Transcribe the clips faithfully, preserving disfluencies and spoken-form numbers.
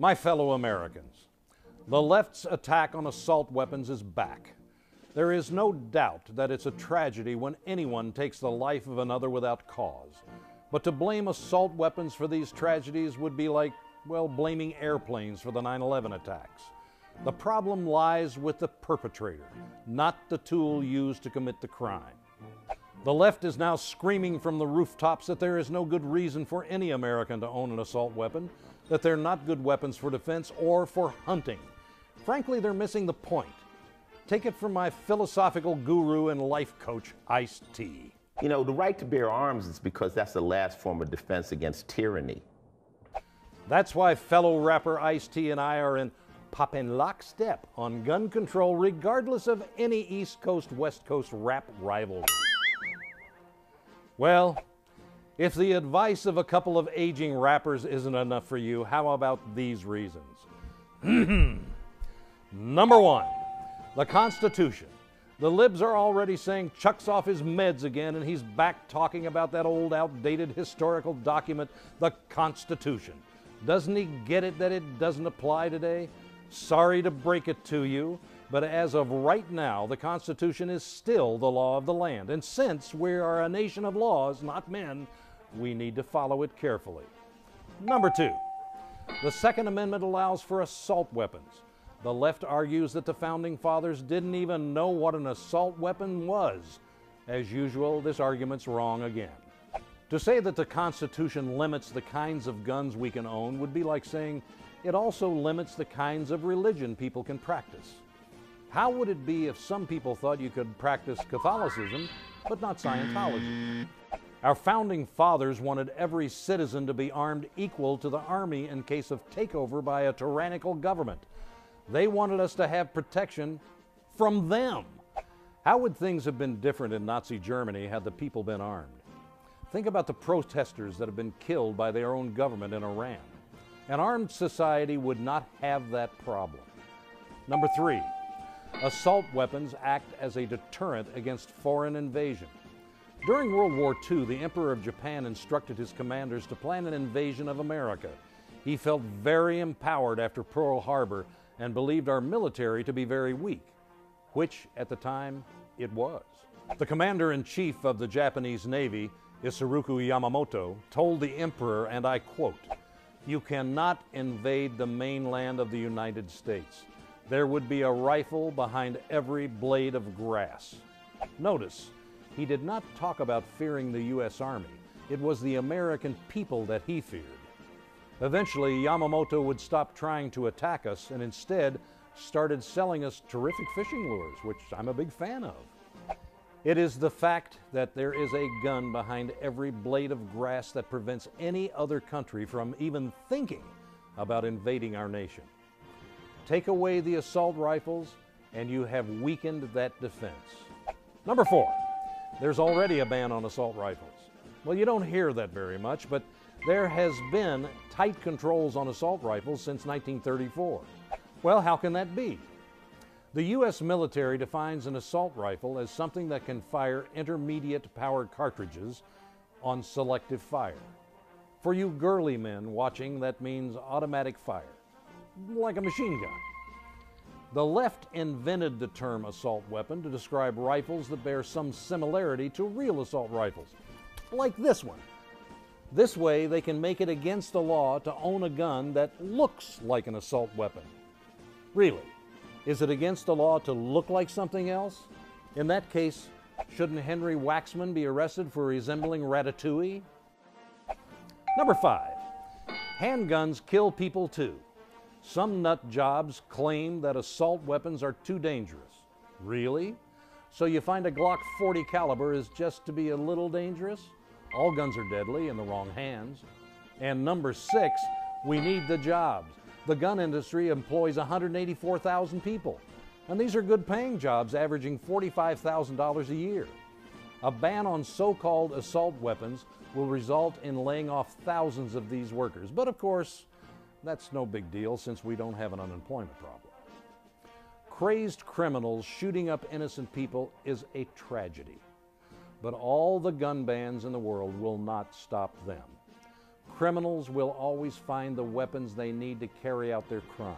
My fellow Americans, the left's attack on assault weapons is back. There is no doubt that it's a tragedy when anyone takes the life of another without cause. But to blame assault weapons for these tragedies would be like, well, blaming airplanes for the nine eleven attacks. The problem lies with the perpetrator, not the tool used to commit the crime. The left is now screaming from the rooftops that there is no good reason for any American to own an assault weapon, that they're not good weapons for defense or for hunting. Frankly, they're missing the point. Take it from my philosophical guru and life coach, Ice-T. You know, the right to bear arms is because that's the last form of defense against tyranny. That's why fellow rapper Ice-T and I are in poppin' lockstep on gun control, regardless of any East Coast, West Coast rap rivalry. Well, if the advice of a couple of aging rappers isn't enough for you, how about these reasons? Number one, the Constitution. The libs are already saying Chuck's off his meds again and he's back talking about that old outdated historical document, the Constitution. Doesn't he get it that it doesn't apply today? Sorry to break it to you, but as of right now, the Constitution is still the law of the land. And since we are a nation of laws, not men, we need to follow it carefully. Number two, the Second Amendment allows for assault weapons. The left argues that the Founding Fathers didn't even know what an assault weapon was. As usual, this argument's wrong again. To say that the Constitution limits the kinds of guns we can own would be like saying it also limits the kinds of religion people can practice. How would it be if some people thought you could practice Catholicism, but not Scientology? Our Founding Fathers wanted every citizen to be armed equal to the army in case of takeover by a tyrannical government. They wanted us to have protection from them. How would things have been different in Nazi Germany had the people been armed? Think about the protesters that have been killed by their own government in Iran. An armed society would not have that problem. Number three, assault weapons act as a deterrent against foreign invasion. During World War Two, the Emperor of Japan instructed his commanders to plan an invasion of America. He felt very empowered after Pearl Harbor and believed our military to be very weak, which at the time it was. The commander-in-chief of the Japanese Navy, Isoroku Yamamoto, told the emperor, and I quote, "You cannot invade the mainland of the United States. There would be a rifle behind every blade of grass." Notice, he did not talk about fearing the U S Army. It was the American people that he feared. Eventually, Yamamoto would stop trying to attack us and instead started selling us terrific fishing lures, which I'm a big fan of. It is the fact that there is a gun behind every blade of grass that prevents any other country from even thinking about invading our nation. Take away the assault rifles, and you have weakened that defense. Number four, there's already a ban on assault rifles. Well, you don't hear that very much, but there has been tight controls on assault rifles since nineteen thirty-four. Well, how can that be? The U S military defines an assault rifle as something that can fire intermediate power cartridges on selective fire. For you girly men watching, that means automatic fire, like a machine gun. The left invented the term assault weapon to describe rifles that bear some similarity to real assault rifles, like this one. This way, they can make it against the law to own a gun that looks like an assault weapon. Really, is it against the law to look like something else? In that case, shouldn't Henry Waxman be arrested for resembling Ratatouille? Number five, handguns kill people too. Some nut jobs claim that assault weapons are too dangerous. Really? So you find a Glock forty caliber is just to be a little dangerous? All guns are deadly in the wrong hands. And number six, we need the jobs. The gun industry employs one hundred eighty-four thousand people, and these are good paying jobs averaging forty-five thousand dollars a year. A ban on so-called assault weapons will result in laying off thousands of these workers, but of course, that's no big deal since we don't have an unemployment problem. Crazed criminals shooting up innocent people is a tragedy. But all the gun bans in the world will not stop them. Criminals will always find the weapons they need to carry out their crimes.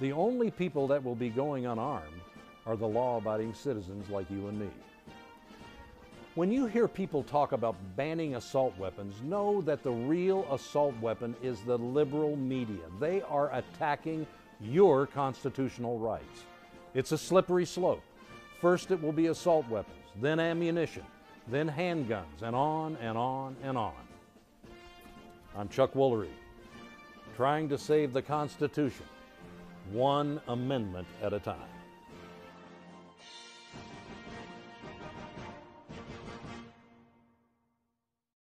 The only people that will be going unarmed are the law-abiding citizens like you and me. When you hear people talk about banning assault weapons, know that the real assault weapon is the liberal media. They are attacking your constitutional rights. It's a slippery slope. First it will be assault weapons, then ammunition, then handguns, and on and on and on. I'm Chuck Woolery, trying to save the Constitution, one amendment at a time.